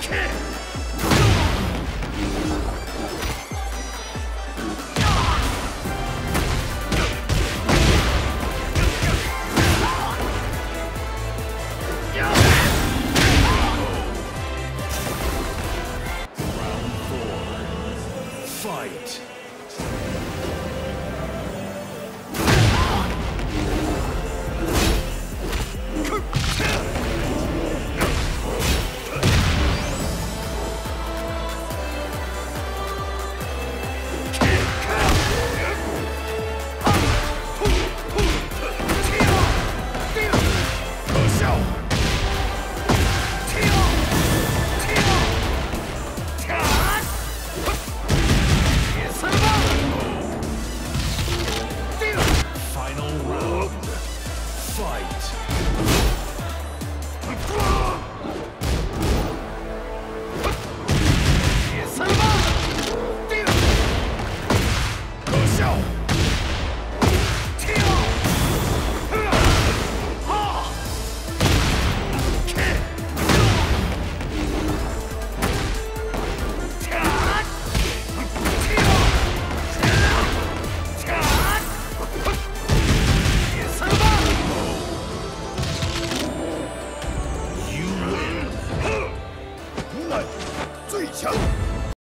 Kick!